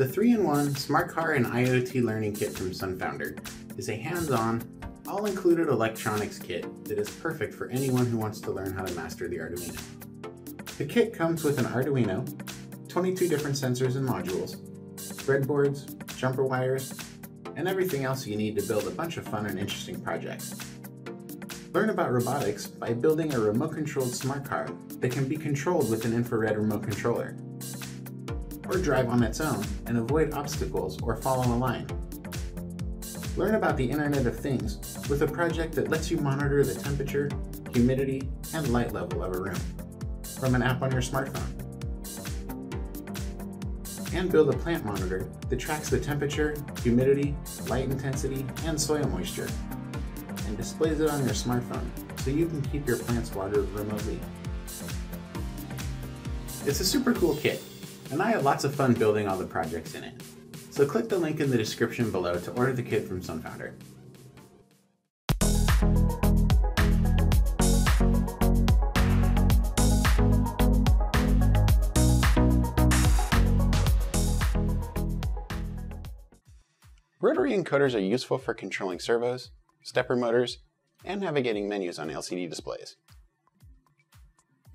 The 3-in-1 Smart Car and IoT Learning Kit from SunFounder is a hands-on, all-included electronics kit that is perfect for anyone who wants to learn how to master the Arduino. The kit comes with an Arduino, 22 different sensors and modules, breadboards, jumper wires, and everything else you need to build a bunch of fun and interesting projects. Learn about robotics by building a remote-controlled smart car that can be controlled with an infrared remote controller, or drive on its own and avoid obstacles or fall on a line. Learn about the Internet of Things with a project that lets you monitor the temperature, humidity, and light level of a room from an app on your smartphone. And build a plant monitor that tracks the temperature, humidity, light intensity, and soil moisture, and displays it on your smartphone so you can keep your plants watered remotely. It's a super cool kit, and I had lots of fun building all the projects in it. So click the link in the description below to order the kit from SunFounder. Rotary encoders are useful for controlling servos, stepper motors, and navigating menus on LCD displays.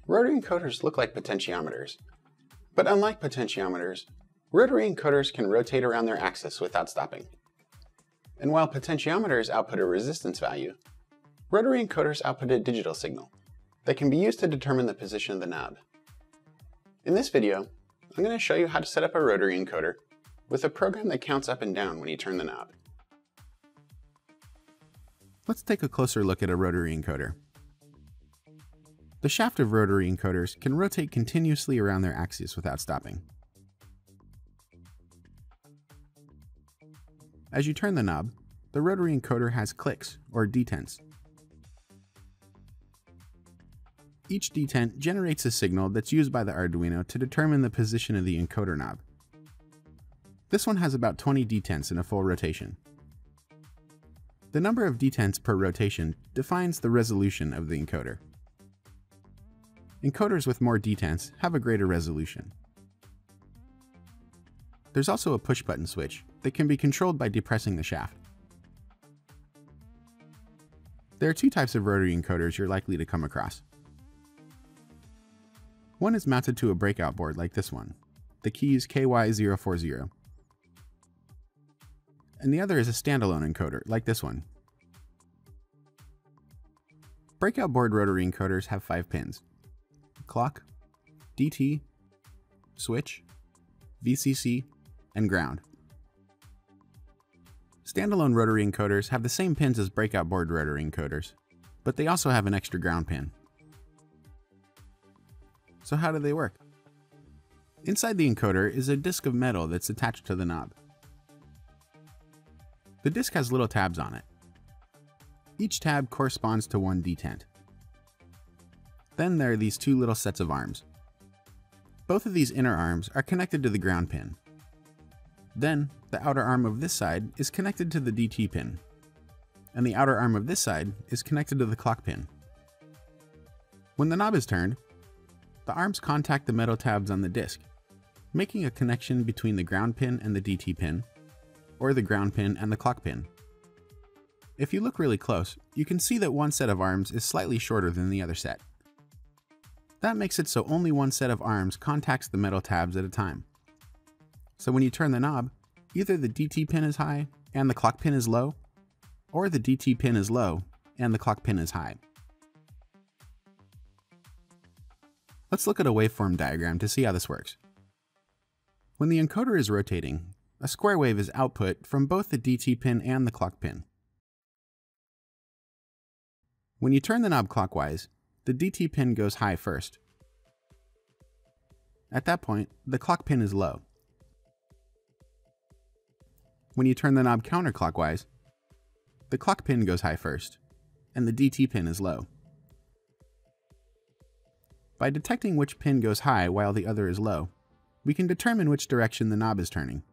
Rotary encoders look like potentiometers, but unlike potentiometers, rotary encoders can rotate around their axis without stopping. And while potentiometers output a resistance value, rotary encoders output a digital signal that can be used to determine the position of the knob. In this video, I'm going to show you how to set up a rotary encoder with a program that counts up and down when you turn the knob. Let's take a closer look at a rotary encoder. The shaft of rotary encoders can rotate continuously around their axis without stopping. As you turn the knob, the rotary encoder has clicks, or detents. Each detent generates a signal that's used by the Arduino to determine the position of the encoder knob. This one has about 20 detents in a full rotation. The number of detents per rotation defines the resolution of the encoder. Encoders with more detents have a greater resolution. There's also a push button switch that can be controlled by depressing the shaft. There are two types of rotary encoders you're likely to come across. One is mounted to a breakout board like this one, the keys KY040. And the other is a standalone encoder, like this one. Breakout board rotary encoders have 5 pins: clock, DT, switch, VCC, and ground. Standalone rotary encoders have the same pins as breakout board rotary encoders, but they also have an extra ground pin. So how do they work? Inside the encoder is a disc of metal that's attached to the knob. The disc has little tabs on it. Each tab corresponds to one detent. Then there are these two little sets of arms. Both of these inner arms are connected to the ground pin. Then the outer arm of this side is connected to the DT pin, and the outer arm of this side is connected to the clock pin. When the knob is turned, the arms contact the metal tabs on the disc, making a connection between the ground pin and the DT pin, or the ground pin and the clock pin. If you look really close, you can see that one set of arms is slightly shorter than the other set. That makes it so only one set of arms contacts the metal tabs at a time. So when you turn the knob, either the DT pin is high and the clock pin is low, or the DT pin is low and the clock pin is high. Let's look at a waveform diagram to see how this works. When the encoder is rotating, a square wave is output from both the DT pin and the clock pin. When you turn the knob clockwise, the DT pin goes high first. At that point, the clock pin is low. When you turn the knob counterclockwise, the clock pin goes high first, and the DT pin is low. By detecting which pin goes high while the other is low, we can determine which direction the knob is turning.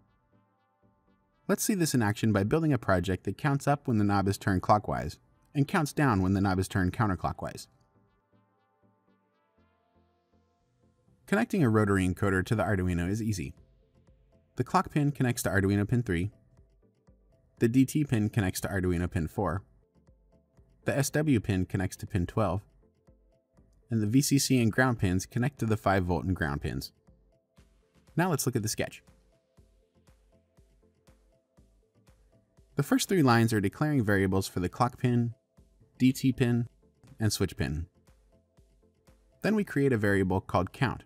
Let's see this in action by building a project that counts up when the knob is turned clockwise and counts down when the knob is turned counterclockwise. Connecting a rotary encoder to the Arduino is easy. The clock pin connects to Arduino pin 3. The DT pin connects to Arduino pin 4. The SW pin connects to pin 12. And the VCC and ground pins connect to the 5V and ground pins. Now let's look at the sketch. The first three lines are declaring variables for the clock pin, DT pin, and switch pin. Then we create a variable called count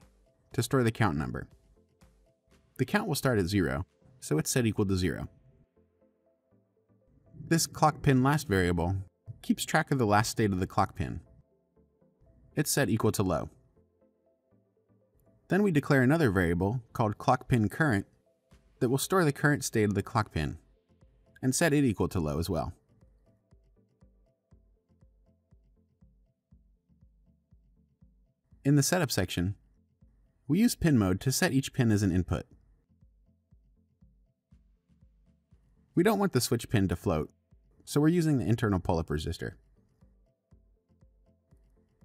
to store the count number. The count will start at 0, so it's set equal to 0. This clock pin last variable keeps track of the last state of the clock pin. It's set equal to low. Then we declare another variable called clock pin current that will store the current state of the clock pin and set it equal to low as well. In the setup section, we use pin mode to set each pin as an input. We don't want the switch pin to float, so we're using the internal pull-up resistor.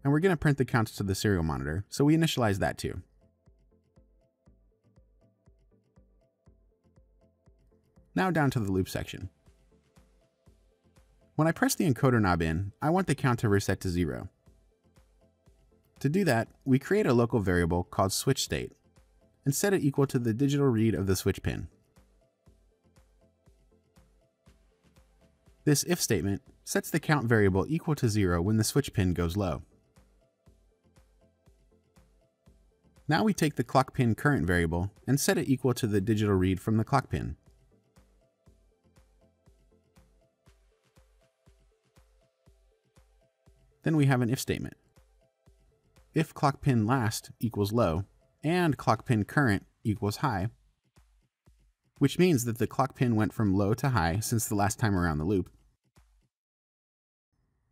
And we're going to print the counts to the serial monitor, so we initialize that too. Now down to the loop section. When I press the encoder knob in, I want the count to reset to 0. To do that, we create a local variable called switch state and set it equal to the digital read of the switch pin. This if statement sets the count variable equal to 0 when the switch pin goes low. Now we take the clock pin current variable and set it equal to the digital read from the clock pin. Then we have an if statement. If clock pin last equals low and clock pin current equals high, which means that the clock pin went from low to high since the last time around the loop.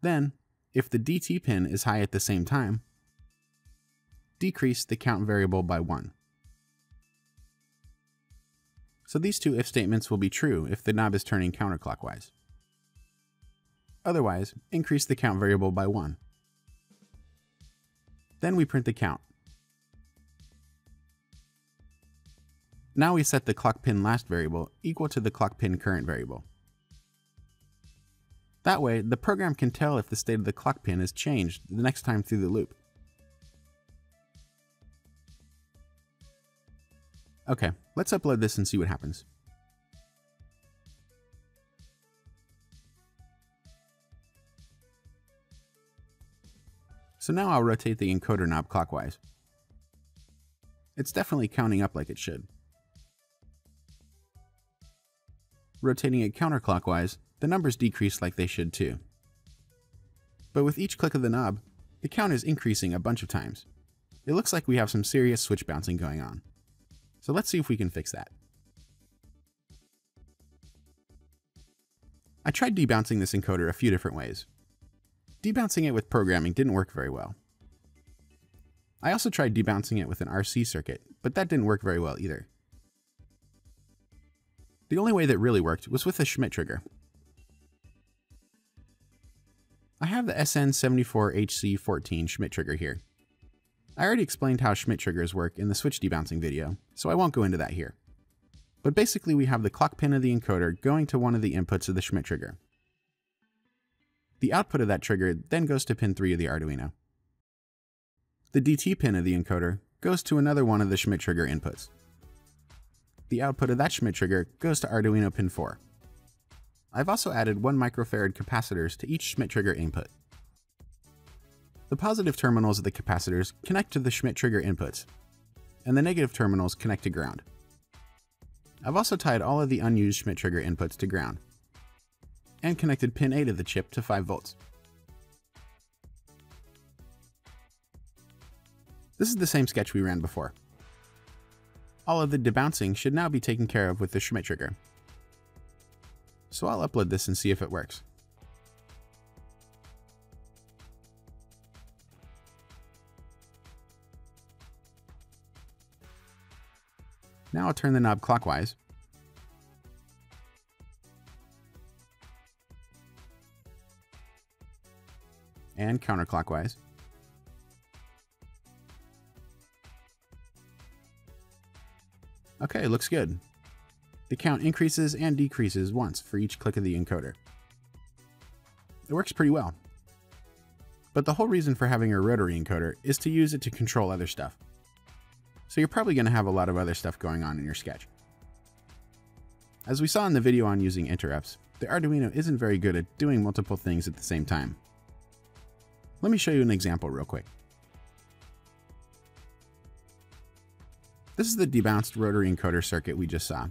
Then, if the DT pin is high at the same time, decrease the count variable by 1. So these two if statements will be true if the knob is turning counterclockwise. Otherwise, increase the count variable by 1. Then we print the count. Now we set the clock pin last variable equal to the clock pin current variable. That way, the program can tell if the state of the clock pin is changed the next time through the loop. Okay, let's upload this and see what happens. So now I'll rotate the encoder knob clockwise. It's definitely counting up like it should. Rotating it counterclockwise, the numbers decrease like they should too. But with each click of the knob, the count is increasing a bunch of times. It looks like we have some serious switch bouncing going on. So let's see if we can fix that. I tried debouncing this encoder a few different ways. Debouncing it with programming didn't work very well. I also tried debouncing it with an RC circuit, but that didn't work very well either. The only way that really worked was with a Schmitt trigger. I have the SN74HC14 Schmitt trigger here. I already explained how Schmitt triggers work in the switch debouncing video, so I won't go into that here. But basically we have the clock pin of the encoder going to one of the inputs of the Schmitt trigger. The output of that trigger then goes to pin 3 of the Arduino. The DT pin of the encoder goes to another one of the Schmitt trigger inputs. The output of that Schmitt trigger goes to Arduino pin 4. I've also added 1 microfarad capacitors to each Schmitt trigger input. The positive terminals of the capacitors connect to the Schmitt trigger inputs, and the negative terminals connect to ground. I've also tied all of the unused Schmitt trigger inputs to ground, and connected pin 8 of the chip to 5V. This is the same sketch we ran before. All of the debouncing should now be taken care of with the Schmitt trigger. So I'll upload this and see if it works. Now I'll turn the knob clockwise. And counterclockwise. Okay, looks good. The count increases and decreases once for each click of the encoder. It works pretty well. But the whole reason for having a rotary encoder is to use it to control other stuff. So you're probably going to have a lot of other stuff going on in your sketch. As we saw in the video on using interrupts, the Arduino isn't very good at doing multiple things at the same time. Let me show you an example real quick. This is the debounced rotary encoder circuit we just saw.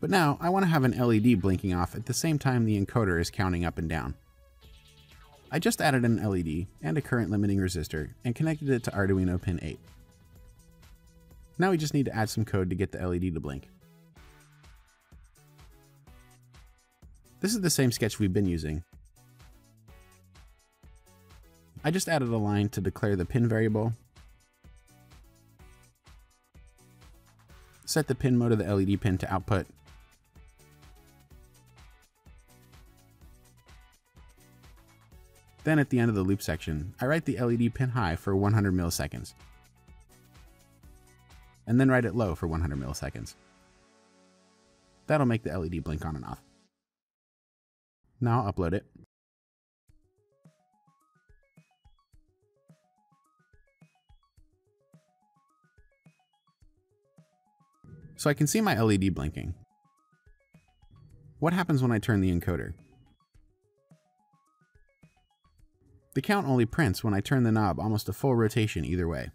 But now I want to have an LED blinking off at the same time the encoder is counting up and down. I just added an LED and a current limiting resistor and connected it to Arduino pin 8. Now we just need to add some code to get the LED to blink. This is the same sketch we've been using. I just added a line to declare the pin variable, set the pin mode of the LED pin to output, then at the end of the loop section, I write the LED pin high for 100 milliseconds, and then write it low for 100 milliseconds. That'll make the LED blink on and off. Now I'll upload it. So I can see my LED blinking. What happens when I turn the encoder? The count only prints when I turn the knob almost a full rotation either way.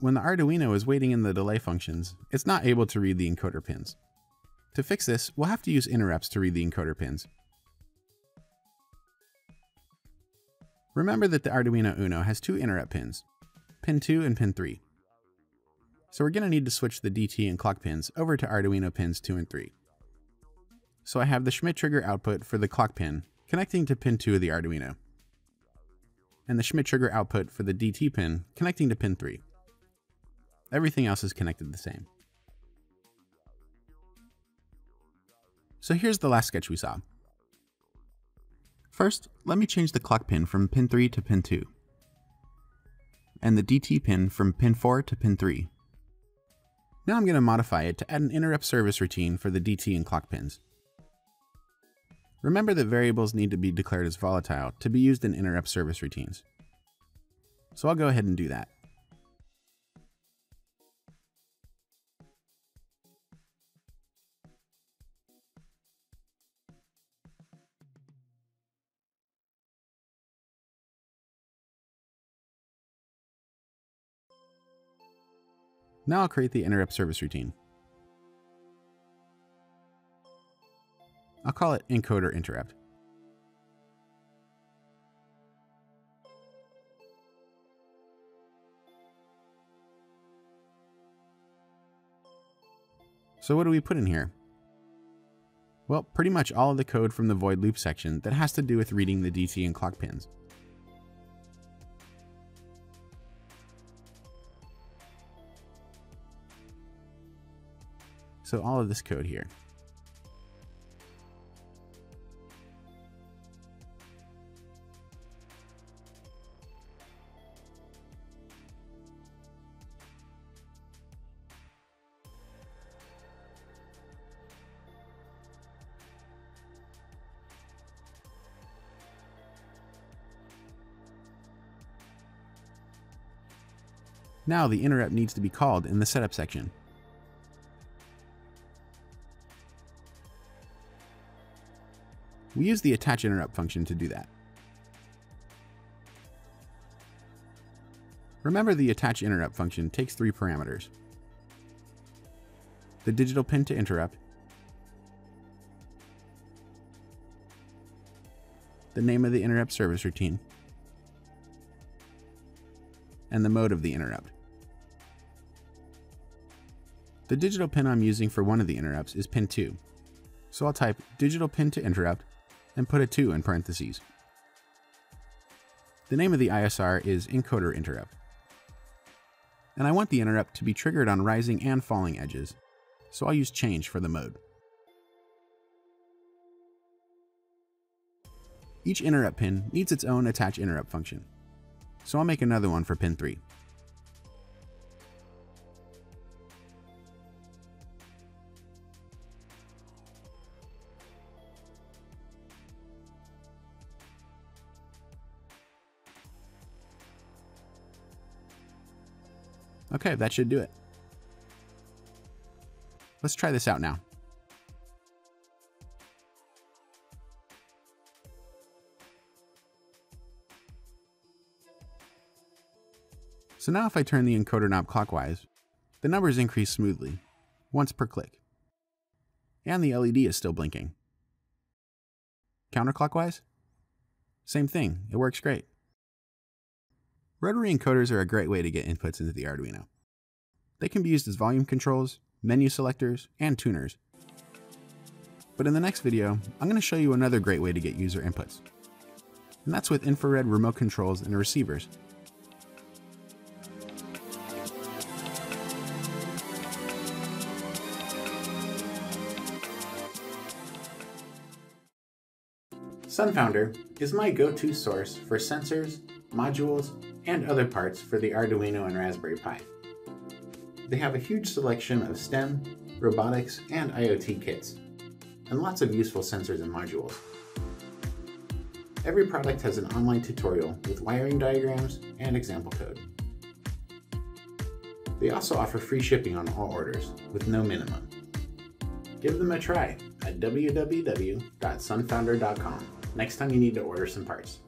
When the Arduino is waiting in the delay functions, it's not able to read the encoder pins. To fix this, we'll have to use interrupts to read the encoder pins. Remember that the Arduino Uno has two interrupt pins, pin 2 and pin 3. So we're going to need to switch the DT and clock pins over to Arduino pins 2 and 3. So I have the Schmitt trigger output for the clock pin connecting to pin 2 of the Arduino, and the Schmitt trigger output for the DT pin connecting to pin 3. Everything else is connected the same. So here's the last sketch we saw. First, let me change the clock pin from pin 3 to pin 2, and the DT pin from pin 4 to pin 3. Now I'm going to modify it to add an interrupt service routine for the DT and clock pins. Remember that variables need to be declared as volatile to be used in interrupt service routines. So I'll go ahead and do that. Now I'll create the interrupt service routine. I'll call it encoder interrupt. So what do we put in here? Well, pretty much all of the code from the void loop section that has to do with reading the DT and clock pins. So all of this code here. Now the interrupt needs to be called in the setup section. We use the attach interrupt function to do that. Remember, the attach interrupt function takes three parameters: the digital pin to interrupt, the name of the interrupt service routine, and the mode of the interrupt. The digital pin I'm using for one of the interrupts is pin 2, so I'll type digital pin to interrupt and put a 2 in parentheses. The name of the ISR is encoder interrupt, and I want the interrupt to be triggered on rising and falling edges, so I'll use change for the mode. Each interrupt pin needs its own attach interrupt function, so I'll make another one for pin 3. Okay, that should do it. Let's try this out now. So now if I turn the encoder knob clockwise, the numbers increase smoothly, once per click. And the LED is still blinking. Counterclockwise? Same thing, it works great. Rotary encoders are a great way to get inputs into the Arduino. They can be used as volume controls, menu selectors, and tuners. But in the next video, I'm going to show you another great way to get user inputs. And that's with infrared remote controls and receivers. SunFounder is my go-to source for sensors, modules, and other parts for the Arduino and Raspberry Pi. They have a huge selection of STEM, robotics, and IoT kits, and lots of useful sensors and modules. Every product has an online tutorial with wiring diagrams and example code. They also offer free shipping on all orders, with no minimum. Give them a try at www.sunfounder.com. Next time you need to order some parts.